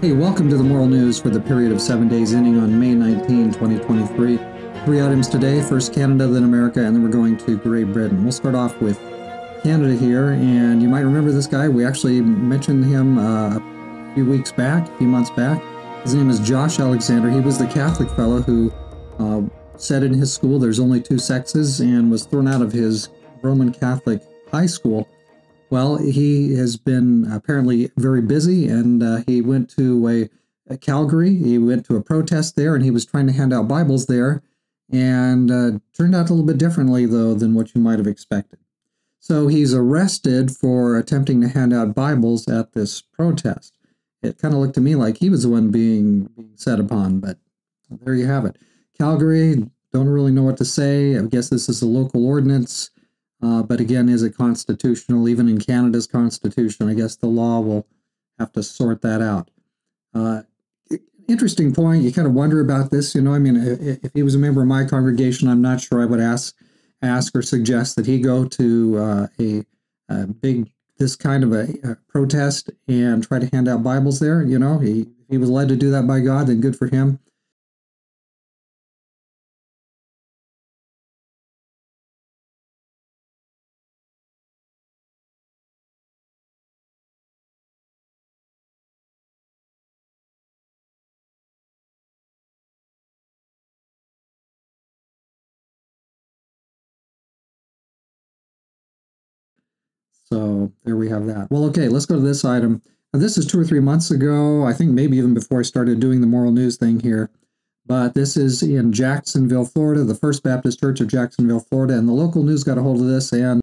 Hey, welcome to the Moral News for the period of 7 days ending on May 19, 2023. 3 items today, first Canada, then America, and then we're going to Great Britain. We'll start off with Canada here, and you might remember this guy. We actually mentioned him a few months back. His name is Josh Alexander. He was the Catholic fellow who said in his school there's only 2 sexes and was thrown out of his Roman Catholic high school. Well, he has been apparently very busy, and he went to Calgary. He went to a protest there, and he was trying to hand out Bibles there, and turned out a little bit differently, though, than what you might have expected. So he's arrested for attempting to hand out Bibles at this protest. It kind of looked to me like he was the one being set upon, but there you have it. Calgary, don't really know what to say. I guess this is a local ordinance, but again, is it constitutional? Even in Canada's constitution, I guess the law will have to sort that out. Interesting point. You kind of wonder about this, you know. I mean, if he was a member of my congregation, I'm not sure I would ask or suggest that he go to this kind of a protest and try to hand out Bibles there. You know, he was led to do that by God, then good for him. So there we have that. Well, okay, let's go to this item. Now, this is 2 or 3 months ago, I think maybe even before I started doing the Moral News thing here. But this is in Jacksonville, Florida, the First Baptist Church of Jacksonville, Florida, and the local news got a hold of this. And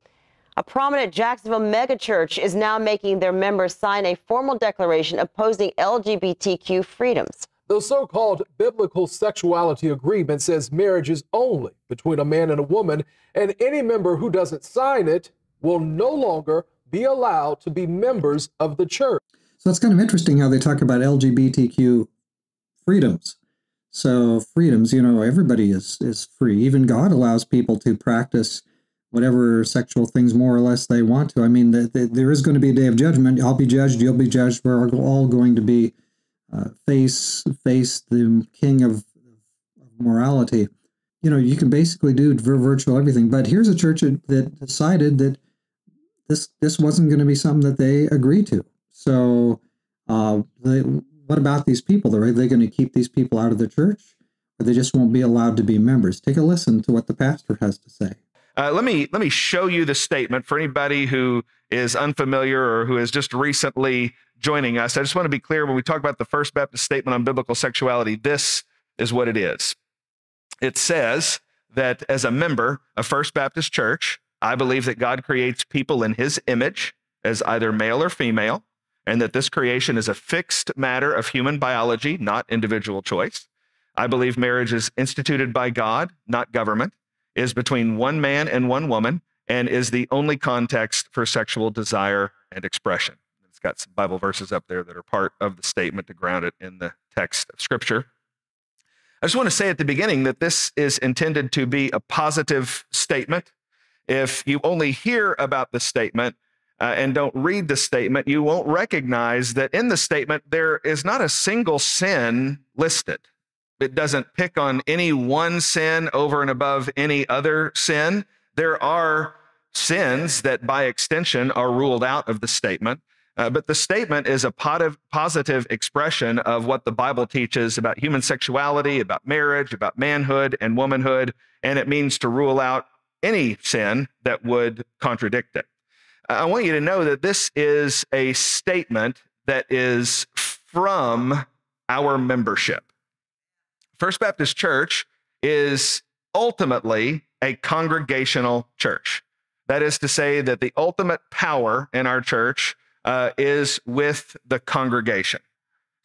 a prominent Jacksonville megachurch is now making their members sign a formal declaration opposing LGBTQ freedoms. The so-called biblical sexuality agreement says marriage is only between a man and a woman, and any member who doesn't sign it will no longer be allowed to be members of the church. So it's kind of interesting how they talk about LGBTQ freedoms. So freedoms, you know, everybody is free. Even God allows people to practice whatever sexual things more or less they want to. I mean, there is going to be a day of judgment. I'll be judged. You'll be judged. We're all going to be face the king of morality. You know, you can basically do virtual everything. But here's a church that decided that this wasn't going to be something that they agreed to. So what about these people? Are they going to keep these people out of the church? Or they just won't be allowed to be members? Take a listen to what the pastor has to say. Let me show you the statement for anybody who is unfamiliar or who is just recently joining us. I just want to be clear, when we talk about the First Baptist statement on biblical sexuality, this is what it is. It says that as a member of First Baptist Church, I believe that God creates people in his image as either male or female, and that this creation is a fixed matter of human biology, not individual choice. I believe marriage is instituted by God, not government, is between one man and one woman, and is the only context for sexual desire and expression. It's got some Bible verses up there that are part of the statement to ground it in the text of Scripture. I just want to say at the beginning that this is intended to be a positive statement. If you only hear about the statement and don't read the statement, you won't recognize that in the statement there is not a single sin listed. It doesn't pick on any one sin over and above any other sin. There are sins that by extension are ruled out of the statement. But the statement is a positive expression of what the Bible teaches about human sexuality, about marriage, about manhood and womanhood, and it means to rule out any sin that would contradict it. I want you to know that this is a statement that is from our membership. First Baptist Church is ultimately a congregational church. That is to say that the ultimate power in our church is with the congregation.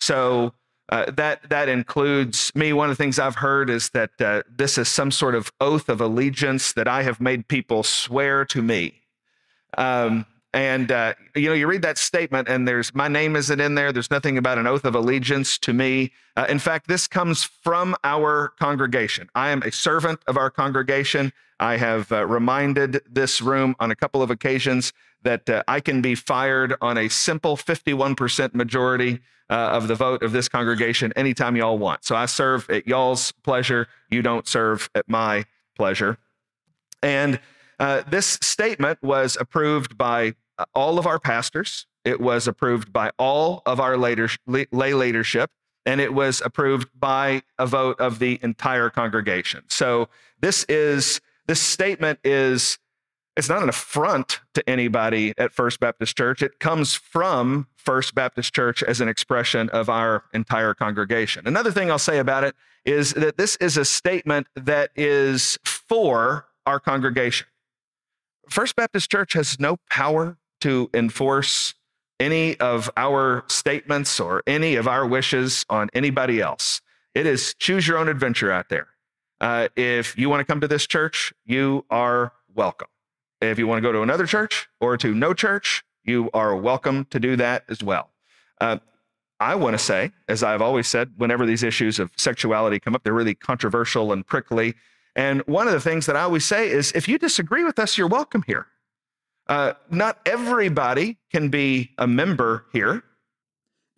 So that includes me. One of the things I've heard is that this is some sort of oath of allegiance that I have made people swear to me. And, you read that statement and there's my name isn't in there. There's nothing about an oath of allegiance to me. In fact, this comes from our congregation. I am a servant of our congregation. I have reminded this room on a couple of occasions that I can be fired on a simple 51% majority of the vote of this congregation anytime y'all want. So I serve at y'all's pleasure. You don't serve at my pleasure. And this statement was approved by all of our pastors. It was approved by all of our lay leadership, and it was approved by a vote of the entire congregation. So this statement is, it's not an affront to anybody at First Baptist Church. It comes from First Baptist Church as an expression of our entire congregation. Another thing I'll say about it is that this is a statement that is for our congregation. First Baptist Church has no power to enforce any of our statements or any of our wishes on anybody else. It is choose your own adventure out there. If you want to come to this church, you are welcome. If you want to go to another church or to no church, you are welcome to do that as well. I want to say, as I've always said, whenever these issues of sexuality come up, they're really controversial and prickly. And one of the things that I always say is, if you disagree with us, you're welcome here. Not everybody can be a member here.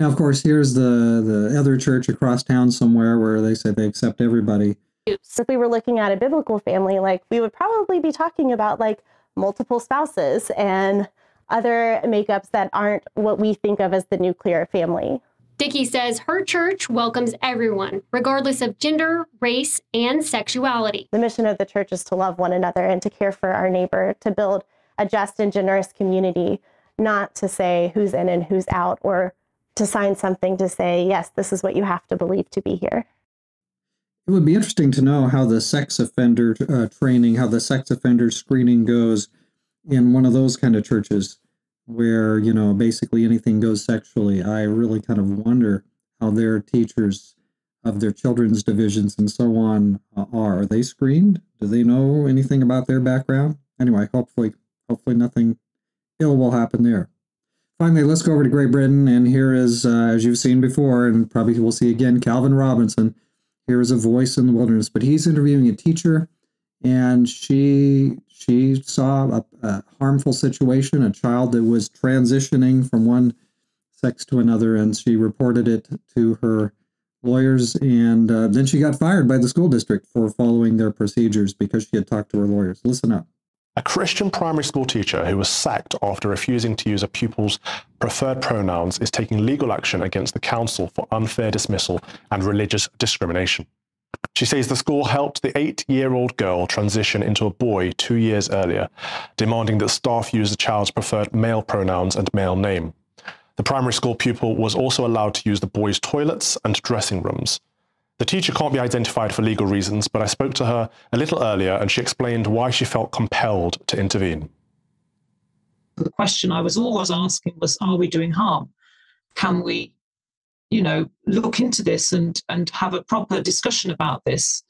Now, of course, here's the other church across town somewhere where they say they accept everybody. If we were looking at a biblical family, like we would probably be talking about like multiple spouses and other makeups that aren't what we think of as the nuclear family. Dickie says her church welcomes everyone, regardless of gender, race, and sexuality. The mission of the church is to love one another and to care for our neighbor, to build a just and generous community, not to say who's in and who's out, or to sign something to say, yes, this is what you have to believe to be here. It would be interesting to know how the sex offender training, how the sex offender screening goes in one of those kind of churches, where, you know, basically anything goes sexually. I really kind of wonder how their teachers of their children's divisions and so on are. Are they screened? Do they know anything about their background? Anyway, hopefully nothing ill will happen there. Finally, let's go over to Great Britain, and here is, as you've seen before, and probably we'll see again, Calvin Robinson. Here is a voice in the wilderness, but he's interviewing a teacher, and she saw a harmful situation, a child that was transitioning from one sex to another, and she reported it to her lawyers, and then she got fired by the school district for following their procedures because she had talked to her lawyers. Listen up. A Christian primary school teacher who was sacked after refusing to use a pupil's preferred pronouns is taking legal action against the council for unfair dismissal and religious discrimination. She says the school helped the 8-year-old girl transition into a boy 2 years earlier, demanding that staff use the child's preferred male pronouns and male name. The primary school pupil was also allowed to use the boys' toilets and dressing rooms. The teacher can't be identified for legal reasons, but I spoke to her a little earlier and she explained why she felt compelled to intervene. The question I was always asking was, are we doing harm? Can we look into this and have a proper discussion about this.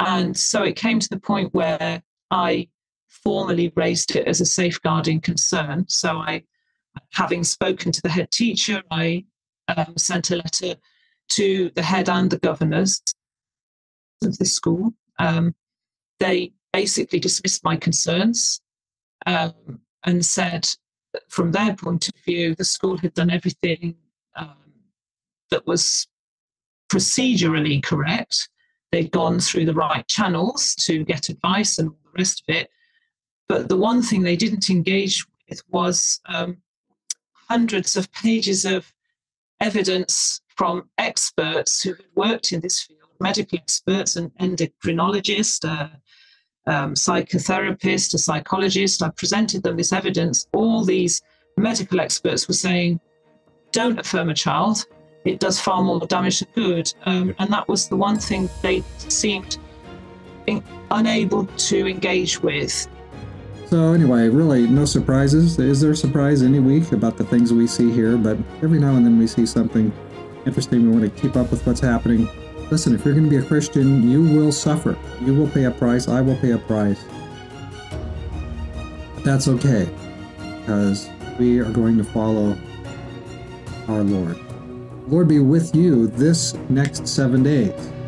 And so it came to the point where I formally raised it as a safeguarding concern. So I, having spoken to the head teacher, I sent a letter to the head and the governors of the school. They basically dismissed my concerns and said, from their point of view, the school had done everything that was procedurally correct. They'd gone through the right channels to get advice and all the rest of it. But the one thing they didn't engage with was hundreds of pages of evidence from experts who had worked in this field, medical experts, an endocrinologist, psychotherapist, a psychologist. I presented them this evidence. All these medical experts were saying, don't affirm a child. It does far more damage than good. And that was the one thing they seemed unable to engage with. So anyway, really no surprises. Is there a surprise any week about the things we see here? But every now and then we see something interesting. We want to keep up with what's happening. Listen, if you're going to be a Christian, you will suffer. You will pay a price. I will pay a price. But that's okay. because we are going to follow our Lord. Lord be with you this next 7 days.